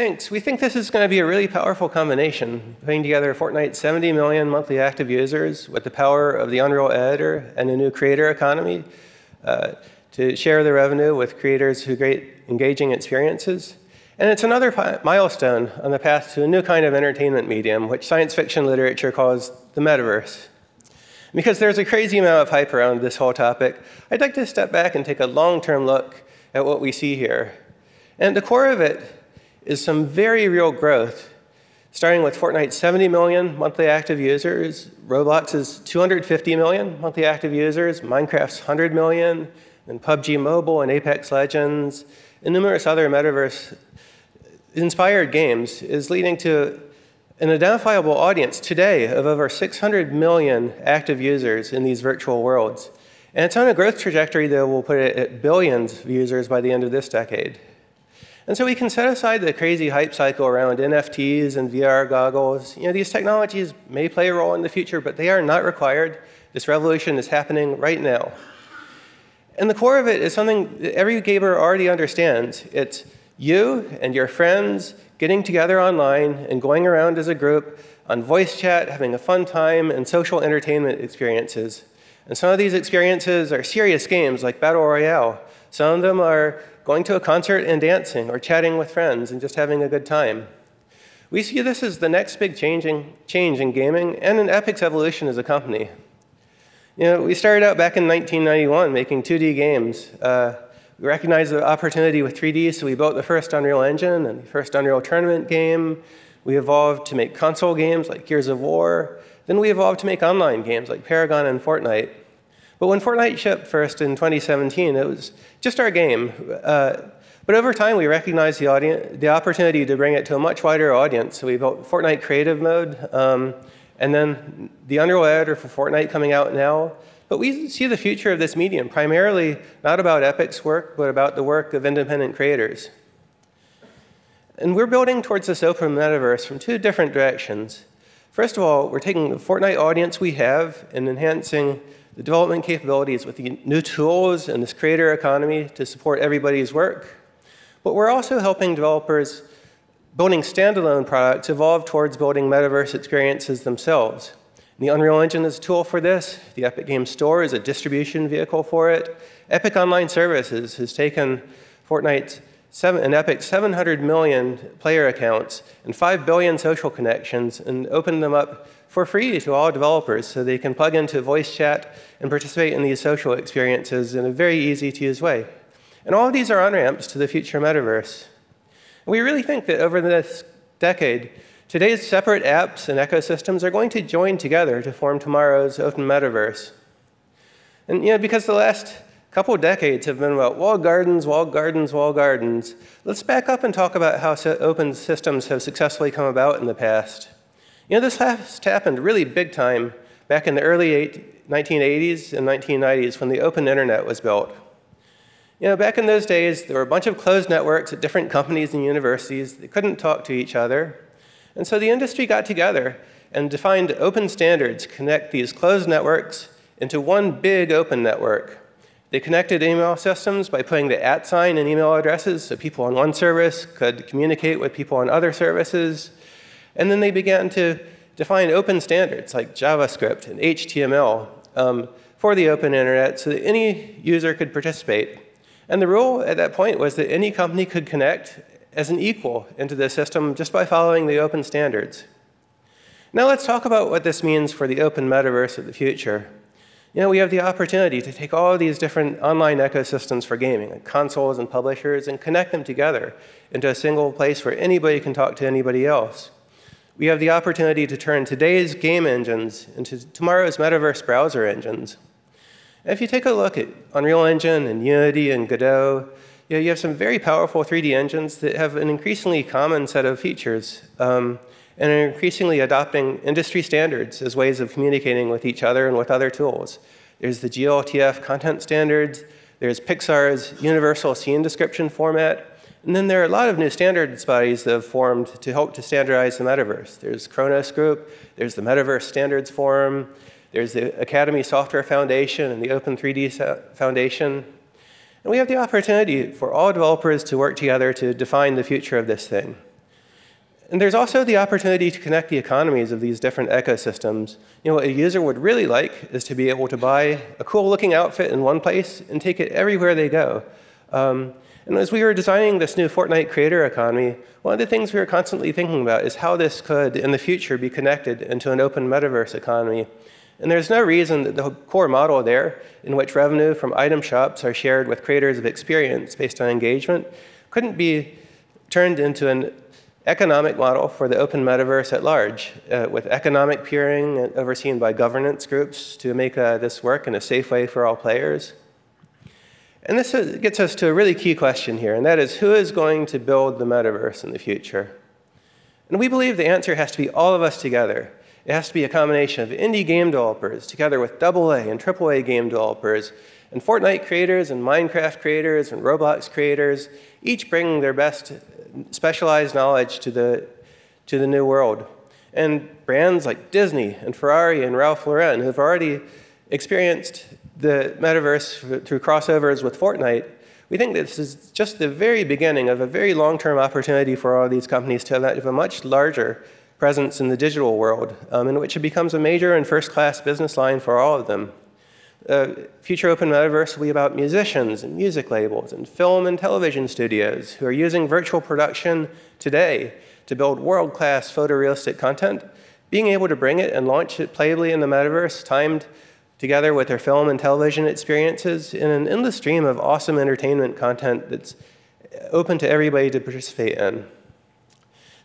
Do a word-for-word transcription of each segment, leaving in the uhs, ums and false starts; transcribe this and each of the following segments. Thanks. We think this is going to be a really powerful combination, putting together Fortnite's seventy million monthly active users with the power of the Unreal Editor and a new creator economy uh, to share the revenue with creators who create engaging experiences. And it's another milestone on the path to a new kind of entertainment medium, which science fiction literature calls the metaverse. Because there's a crazy amount of hype around this whole topic, I'd like to step back and take a long-term look at what we see here. And at the core of it is some very real growth, starting with Fortnite's seventy million monthly active users, Roblox's two hundred fifty million monthly active users, Minecraft's one hundred million, and P U B G Mobile and Apex Legends, and numerous other metaverse-inspired games is leading to an identifiable audience today of over six hundred million active users in these virtual worlds. And it's on a growth trajectory that will put it at billions of users by the end of this decade. And so we can set aside the crazy hype cycle around N F Ts and V R goggles. You know, these technologies may play a role in the future, but they are not required. This revolution is happening right now. And the core of it is something that every gamer already understands. It's you and your friends getting together online and going around as a group on voice chat, having a fun time, and social entertainment experiences. And some of these experiences are serious games like Battle Royale. Some of them are going to a concert and dancing, or chatting with friends and just having a good time. We see this as the next big change in, change in gaming and in Epic's evolution as a company. You know, we started out back in nineteen ninety-one making two D games. Uh, we recognized the opportunity with three D, so we built the first Unreal Engine and the first Unreal Tournament game. We evolved to make console games like Gears of War. Then we evolved to make online games like Paragon and Fortnite. But when Fortnite shipped first in twenty seventeen, it was just our game. Uh, but over time, we recognized the, audience, the opportunity to bring it to a much wider audience. So we built Fortnite Creative Mode, um, and then the Unreal Editor for Fortnite coming out now. But we see the future of this medium primarily not about Epic's work, but about the work of independent creators. And we're building towards this open metaverse from two different directions. First of all, we're taking the Fortnite audience we have and enhancing the development capabilities with the new tools and this creator economy to support everybody's work. But we're also helping developers building standalone products evolve towards building metaverse experiences themselves. And the Unreal Engine is a tool for this. The Epic Games Store is a distribution vehicle for it. Epic Online Services has taken Fortnite's seven, and Epic's seven hundred million player accounts and five billion social connections and opened them up for free to all developers so they can plug into voice chat and participate in these social experiences in a very easy-to-use way. And all of these are on-ramps to the future metaverse. And we really think that over the next decade, today's separate apps and ecosystems are going to join together to form tomorrow's open metaverse. And you know, because the last couple decades have been about walled gardens, walled gardens, walled gardens, let's back up and talk about how open systems have successfully come about in the past. You know, this last happened really big time back in the early nineteen eighties and nineteen nineties when the open internet was built. You know, back in those days, there were a bunch of closed networks at different companies and universities that couldn't talk to each other. And so the industry got together and defined open standards to connect these closed networks into one big open network. They connected email systems by putting the at sign in email addresses so people on one service could communicate with people on other services. And then they began to define open standards like JavaScript and H T M L um, for the open internet so that any user could participate. And the rule at that point was that any company could connect as an equal into the system just by following the open standards. Now let's talk about what this means for the open metaverse of the future. You know, we have the opportunity to take all of these different online ecosystems for gaming, like consoles and publishers, and connect them together into a single place where anybody can talk to anybody else. We have the opportunity to turn today's game engines into tomorrow's metaverse browser engines. And if you take a look at Unreal Engine and Unity and Godot, you know, you have some very powerful three D engines that have an increasingly common set of features um, and are increasingly adopting industry standards as ways of communicating with each other and with other tools. There's the G L T F content standards. There's Pixar's universal scene description format. And then there are a lot of new standards bodies that have formed to help to standardize the metaverse. There's Khronos Group, there's the Metaverse Standards Forum, there's the Academy Software Foundation and the Open three D Foundation. And we have the opportunity for all developers to work together to define the future of this thing. And there's also the opportunity to connect the economies of these different ecosystems. You know, what a user would really like is to be able to buy a cool-looking outfit in one place and take it everywhere they go. Um, and as we were designing this new Fortnite creator economy, one of the things we were constantly thinking about is how this could, in the future, be connected into an open metaverse economy. And there's no reason that the core model there, in which revenue from item shops are shared with creators of experience based on engagement, couldn't be turned into an economic model for the open metaverse at large, uh, with economic peering overseen by governance groups to make uh, this work in a safe way for all players. And this gets us to a really key question here, and that is, who is going to build the metaverse in the future? And we believe the answer has to be all of us together. It has to be a combination of indie game developers together with double A and triple A game developers, and Fortnite creators and Minecraft creators and Roblox creators, each bringing their best specialized knowledge to the, to the new world. And brands like Disney and Ferrari and Ralph Lauren, who have already experienced the metaverse through crossovers with Fortnite, we think this is just the very beginning of a very long-term opportunity for all these companies to have a much larger presence in the digital world, um, in which it becomes a major and first-class business line for all of them. Uh, future open metaverse will be about musicians and music labels and film and television studios who are using virtual production today to build world-class photorealistic content, being able to bring it and launch it playably in the metaverse, timed together with their film and television experiences in an endless stream of awesome entertainment content that's open to everybody to participate in.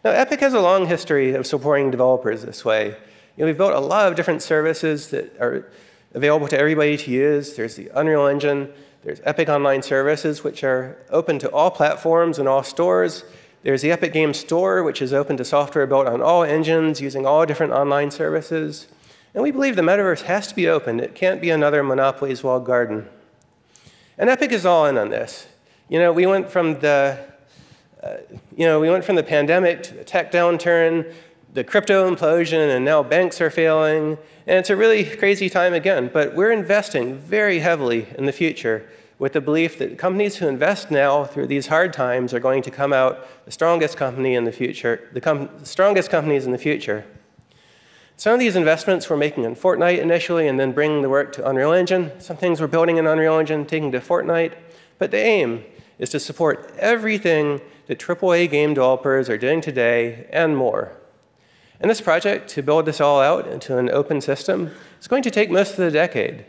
Now, Epic has a long history of supporting developers this way. You know, we've built a lot of different services that are available to everybody to use. There's the Unreal Engine. There's Epic Online Services, which are open to all platforms and all stores. There's the Epic Games Store, which is open to software built on all engines using all different online services. And we believe the metaverse has to be open. It can't be another Monopoly's walled garden. And Epic is all in on this. You know, we went from the, uh, you know, we went from the pandemic to the tech downturn, the crypto implosion, and now banks are failing. And it's a really crazy time again, but we're investing very heavily in the future with the belief that companies who invest now through these hard times are going to come out the strongest company in the future, the com strongest companies in the future. Some of these investments we're making in Fortnite initially and then bringing the work to Unreal Engine. Some things we're building in Unreal Engine, taking to Fortnite. But the aim is to support everything that triple A game developers are doing today and more. And this project, to build this all out into an open system, is going to take most of the decade.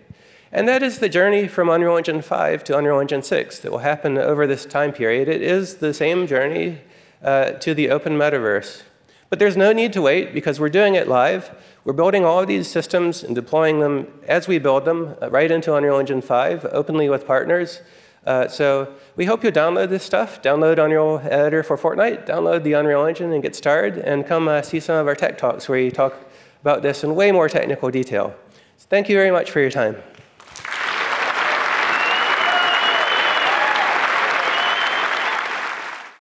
And that is the journey from Unreal Engine five to Unreal Engine six that will happen over this time period. It is the same journey uh, to the open metaverse. But there's no need to wait, because we're doing it live. We're building all of these systems and deploying them as we build them uh, right into Unreal Engine five, openly with partners. Uh, so we hope you'll download this stuff, download Unreal Editor for Fortnite, download the Unreal Engine and get started, and come uh, see some of our tech talks where you talk about this in way more technical detail. So thank you very much for your time.